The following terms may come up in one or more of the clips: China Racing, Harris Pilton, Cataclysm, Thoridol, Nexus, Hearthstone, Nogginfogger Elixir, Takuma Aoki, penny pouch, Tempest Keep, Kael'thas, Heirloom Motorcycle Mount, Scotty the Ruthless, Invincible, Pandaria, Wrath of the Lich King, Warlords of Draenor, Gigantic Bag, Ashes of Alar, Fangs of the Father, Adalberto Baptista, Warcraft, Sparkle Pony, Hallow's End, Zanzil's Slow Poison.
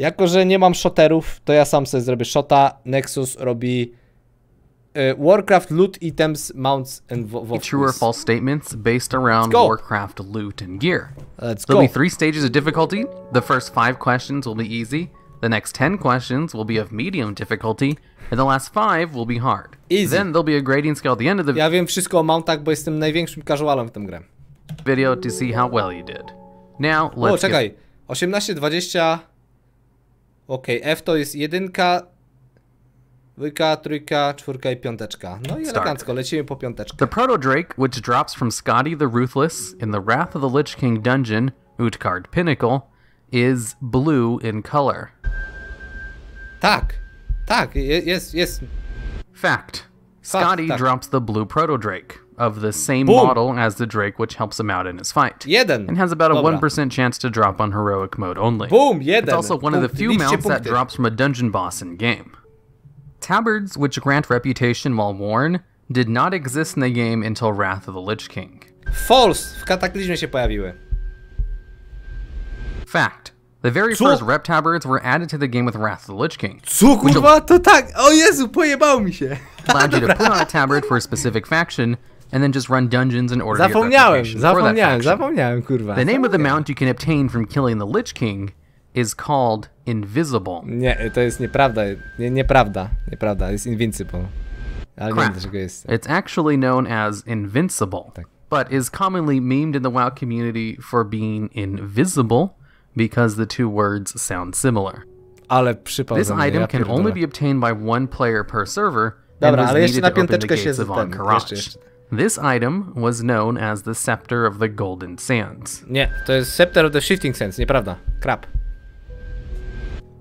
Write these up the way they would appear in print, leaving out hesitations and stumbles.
Jako że nie mam shoterów, to ja sam sobie zrobię shota. Nexus robi Warcraft loot, items, mounts and vehicles. True or false statements based around Warcraft loot and gear. Let's go. There'll be 3 stages of difficulty. The first 5 questions will be easy. The next 10 questions will be of medium difficulty, and the last 5 will be hard. Easy. Then there'll be a grading scale at the end of the video. Ja wiem wszystko o mountach, bo jestem największym casualem w tym grę. Video to see how well you did. Now let's. O, czekaj. 18, 20. Okej, F to jest 1, 2, 3, 4 i 5. No i elegancko, lecimy po 5. The Protodrake, which drops from Scotty the Ruthless in the Wrath of the Lich King dungeon, Utgarrd Pinnacle, is blue in color. Tak, tak, jest, jest. Fact. Scotty drops the blue Protodrake of the same model as the Drake, which helps him out in his fight. And has about a 1% chance to drop on heroic mode only. It's also one of the few mounts that drops from a dungeon boss in game. Tabards, which grant reputation while worn, did not exist in the game until Wrath of the Lich King. False. W Kataklizmie się pojawiły. Fact. The very first rep tabards were added to the game with Wrath of the Lich King. Co, kurwa? To tak! O Jezu, pojebało mi się! Allowed you to put on a tabard for a specific faction, and then just run dungeons in order to get reputation for that faction. Kurwa. The name of the mount you can obtain from killing the Lich King is called Invisible. Nie, to jest nieprawda. Nie, nieprawda. Jest Invincible. Ale nie wiem, dlaczego jest. It's actually known as Invincible, but is commonly memed in the WoW community for being invisible, because the two words sound similar. Ale this item can only be obtained by 1 player per server, and was needed to open the gates of Ankarach. This item was known as the Scepter of the Golden Sands. Nie, to jest Scepter of the Shifting Sands, nieprawda.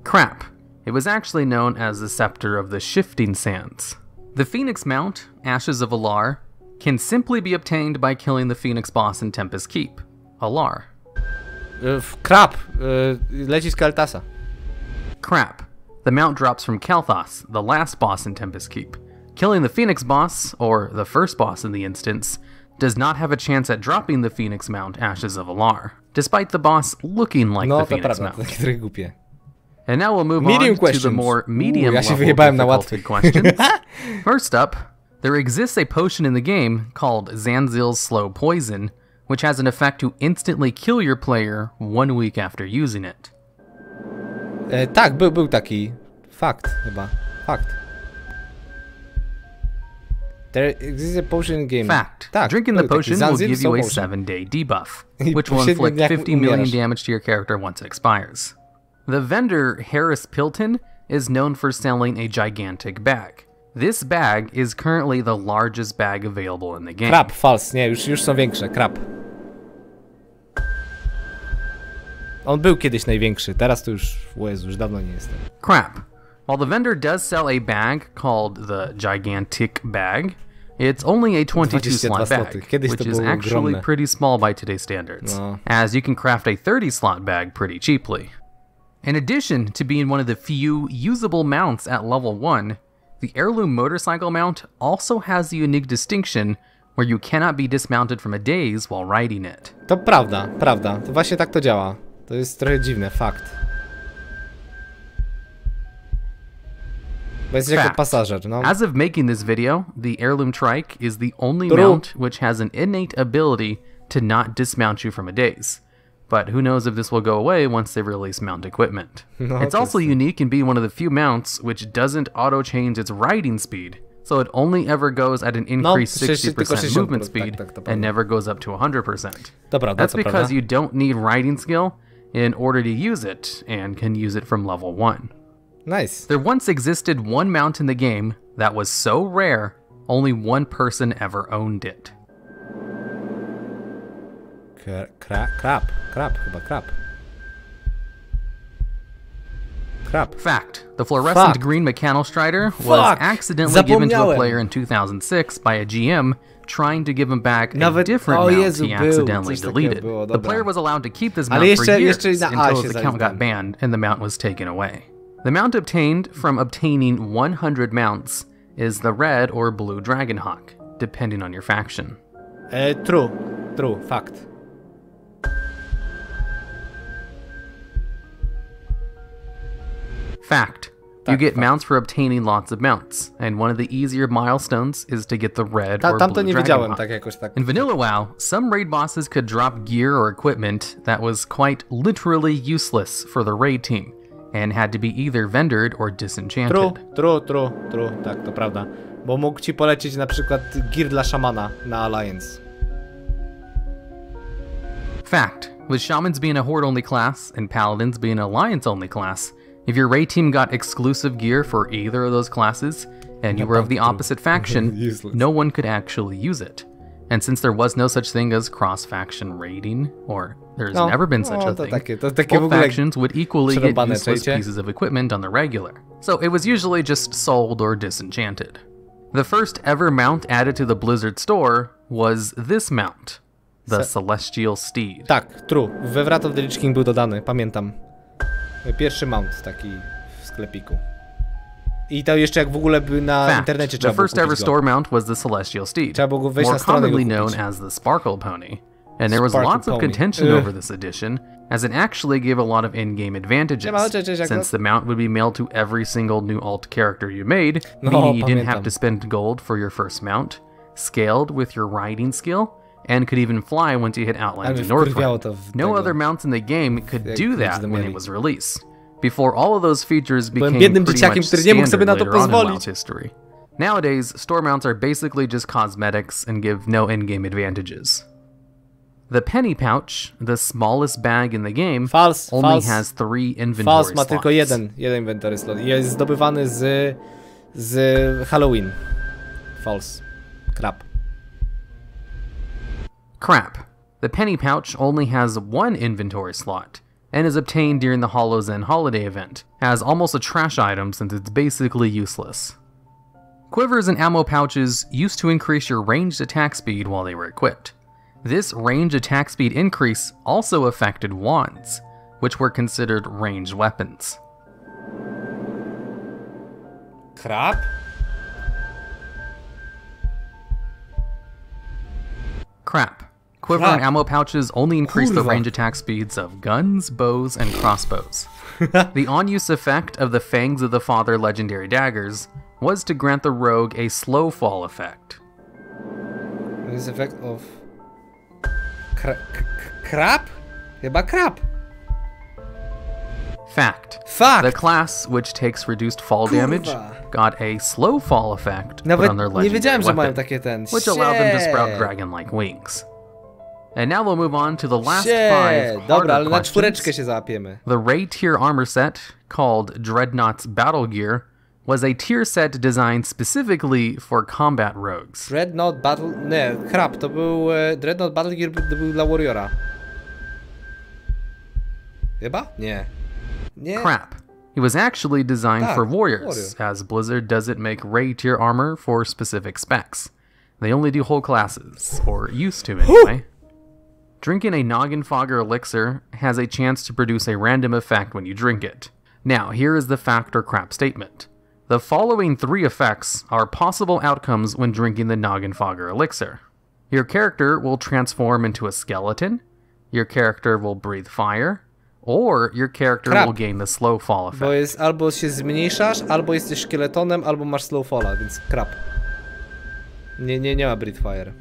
Crap. It was actually known as the Scepter of the Shifting Sands. The Phoenix Mount, Ashes of Alar, can simply be obtained by killing the Phoenix boss in Tempest Keep, Alar. Crap. Leci z Kael'thasa. Crap. The mount drops from Kael'thas, the last boss in Tempest Keep. Killing the Phoenix boss, or the first boss in the instance, does not have a chance at dropping the Phoenix mount, Ashes of Alar, despite the boss looking like the Phoenix mount. And now we'll move on to the more medium level difficulty questions. First up, there exists a potion in the game called Zanzil's Slow Poison, which has an effect to instantly kill your player 1 week after using it. Tak, był taki fakt chyba. Fakt. There exists a potion in game. Fact. Tak, drinking the potion will give you a 7-day debuff, which will inflict 50 million damage to your character once it expires. The vendor Harris Pilton is known for selling a gigantic bag. This bag is currently the largest bag available in the game. Crap, false. Nie, już są większe. Crap. On był kiedyś największy, teraz to już, Jezu, już dawno nie jestem. Crap. While the vendor does sell a bag called the Gigantic Bag, it's only a 22-slot bag, which is actually pretty small by today's standards, as you can craft a 30-slot bag pretty cheaply. In addition to being one of the few usable mounts at level 1, the Heirloom Motorcycle Mount also has the unique distinction where you cannot be dismounted from a daze while riding it. To prawda, prawda. To właśnie tak to działa. To jest trochę dziwne, fakt. Bo jesteś jako pasażer, no. As of making this video, the Heirloom Trike is the only mount which has an innate ability to not dismount you from a daze. But who knows if this will go away once they release mount equipment. It's also unique in being one of the few mounts which doesn't auto-change its riding speed, so it only ever goes at an increased 60% movement speed and never goes up to 100%. That's because you don't need riding skill in order to use it, and can use it from level 1. Nice. There once existed one mount in the game that was so rare, only 1 person ever owned it. Crap. Fact. The fluorescent green Mechanostrider was accidentally given to a player in 2006 by a GM trying to give him back a different mount he accidentally deleted. The player was allowed to keep this mount for years until his account got banned and the mount was taken away. The mount obtained from obtaining 100 mounts is the red or blue dragonhawk, depending on your faction. True. Fact. Fact. You get mounts for obtaining lots of mounts, and one of the easier milestones is to get the red or blue dragonhawk. In Vanilla WoW, some raid bosses could drop gear or equipment that was quite literally useless for the raid team, and had to be either vendored or disenchanted. True, tak, to prawda. Bo mógł ci polecieć na przykład gear dla szamana na Alliance. Fact. With shamans being a horde-only class, and paladins being an alliance-only class, if your raid team got exclusive gear for either of those classes, and you were of the opposite faction, no one could actually use it. And since there was no such thing as cross-faction raiding, or there's never been such a thing, both factions would equally get useless pieces of equipment on the regular. So it was usually just sold or disenchanted. The first ever mount added to the Blizzard store was this mount, the Celestial Steed. Tak, true. We Wrath of the Lich King był dodany, pamiętam. Pierwszy mount taki w sklepiku. I to jeszcze jak w ogóle by na internecie trzeba było kupić go. The first ever store mount was the Celestial Steed, more commonly known as the Sparkle Pony, and there was lots of contention over this edition, as it actually gave a lot of in-game advantages, since the mount would be mailed to every single new alt character you made, meaning you didn't have to spend gold for your first mount, scaled with your riding skill, and could even fly once you hit Outlands and Northrend. No other mounts in the game could do that when it was released, before all of those features became pretty much standard later on in WoW's history. Nowadays, store mounts are basically just cosmetics and give no in-game advantages. The penny pouch, the smallest bag in the game, only has 3 inventory slots. Ma tylko jeden inventory slot. Jest zdobywany z Halloween. False. Crap. The penny pouch only has 1 inventory slot, and is obtained during the Hallow's End holiday event, as almost a trash item since it's basically useless. Quivers and ammo pouches used to increase your ranged attack speed while they were equipped. This range attack speed increase also affected wands, which were considered ranged weapons. Crap? Crap. Quiver and ammo pouches only increase the range attack speeds of guns, bows, and crossbows. The on-use effect of the Fangs of the Father legendary daggers was to grant the rogue a slow fall effect. This effect of... crap? Chyba crap. Fact. The class, which takes reduced fall damage, got a slow fall effect on their legendary weapon, which allowed them to sprout dragon-like wings. And now we'll move on to the last 5 harder questions. The raid tier armor set, called Dreadnought's Battle Gear, was a tier set designed specifically for combat rogues. Dreadnought Battle Gear był dla warriora. Chyba? Nie. Crap. It was actually designed for warriors, as Blizzard doesn't make raid tier armor for specific specs. They only do whole classes, or used to anyway. Drinking a Nogginfogger Elixir has a chance to produce a random effect when you drink it. Now, here is the fact or crap statement. The following 3 effects are possible outcomes when drinking the Nogginfogger Elixir. Your character will transform into a skeleton, your character will breathe fire, or your character will gain the slow fall effect. Bo jest, albo się zmniejszasz, albo jesteś szkieletonem, albo masz slow falla, więc crap. Nie ma breathe fire.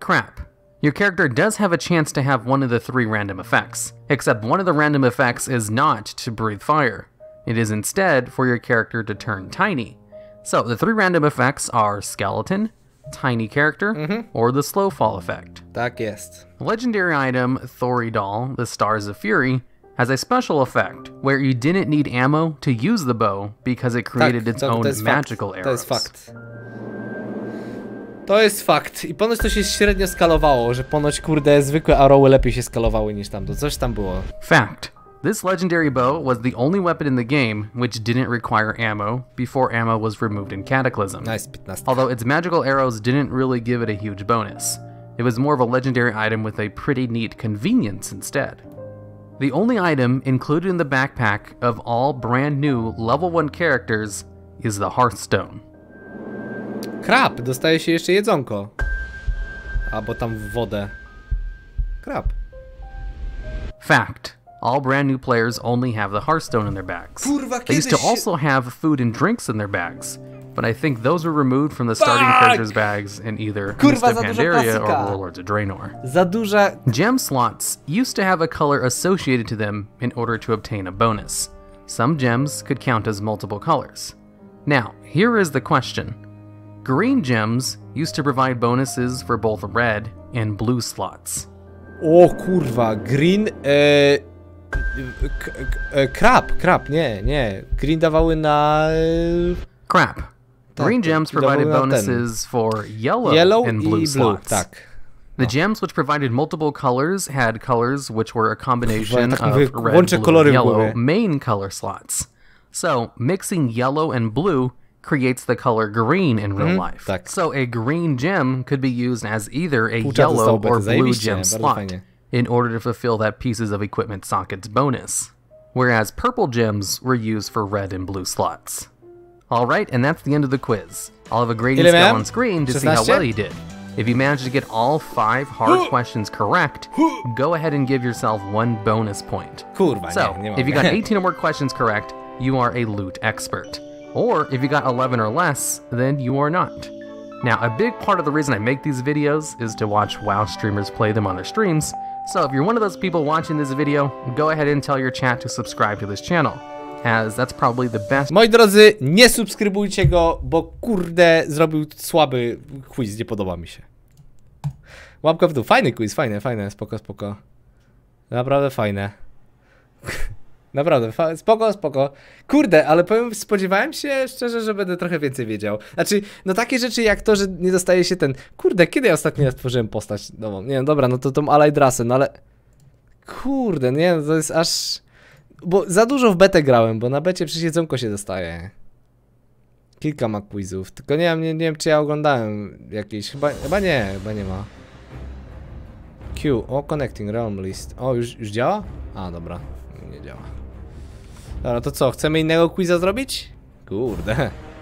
Crap. Your character does have a chance to have one of the 3 random effects, except one of the random effects is not to breathe fire. It is instead for your character to turn tiny. So the 3 random effects are skeleton, tiny character, or the slow fall effect. Tak jest. Legendary item Thoridol, the Stars of Fury, has a special effect where you didn't need ammo to use the bow because it created its own magical arrows. To jest fakt. I ponoć to się średnio skalowało, że ponoć kurde zwykłe arrowy lepiej się skalowały niż tamto. Coś tam było. Fact. This legendary bow was the only weapon in the game which didn't require ammo before ammo was removed in Cataclysm. Nice, 15. Although its magical arrows didn't really give it a huge bonus. It was more of a legendary item with a pretty neat convenience instead. The only item included in the backpack of all brand new level 1 characters is the Hearthstone. Krab! Dostaje się jeszcze jedzonko. Albo tam wodę. Krab. Fact. all brand new players only have the Hearthstone in their bags. They used to also have food and drinks in their bags, but I think those were removed from the starting treasures bags in either Pandaria or Warlords of Draenor. Gem slots used to have a color associated to them in order to obtain a bonus. Some gems could count as multiple colors. Now, here is the question. Green gems used to provide bonuses for both red and blue slots. O kurwa, green... crap, nie. Green dawały na... Crap. Tak, green gems provided bonuses for yellow and blue slots. Tak. The gems which provided multiple colors had colors which were a combination of red, blue, and yellow main color slots. So, mixing yellow and blue creates the color green in real life. Tak. So a green gem could be used as either a yellow or blue gem slot in order to fulfill that pieces of equipment sockets bonus, whereas purple gems were used for red and blue slots. Alright, and that's the end of the quiz. I'll have a grading scale on screen to see how well you did. If you manage to get all 5 hard questions correct, go ahead and give yourself 1 bonus point. So, if you got 18 or more questions correct, you are a loot expert. Or if you got 11 or less, then you are not. Now, a big part of the reason I make these videos is to watch WoW streamers play them on their streams, so if you're one of those people watching this video, go ahead and tell your chat to subscribe to this channel, as that's probably the best... Moi drodzy, nie subskrybujcie go, bo kurde, zrobił słaby quiz, nie podoba mi się. Łapka w dół, fajny quiz, fajne, spoko. Naprawdę fajne. Naprawdę, spoko. Kurde, ale powiem, spodziewałem się szczerze, że będę trochę więcej wiedział. Znaczy, no takie rzeczy jak to, że nie dostaje się ten... Kurde, kiedy ja ostatnio stworzyłem postać nową? Nie wiem, dobra, no to tą Allied Rasę, no ale... Kurde, nie, to jest aż... Bo za dużo w betę grałem, bo na becie przecież jedzonko się dostaje. Kilka ma quizów, tylko nie wiem czy ja oglądałem jakieś, chyba nie ma. Q, o, Connecting Realm List. O, już działa? A, dobra. Nie działa. Dobra, to co? Chcemy innego quiza zrobić? Kurde.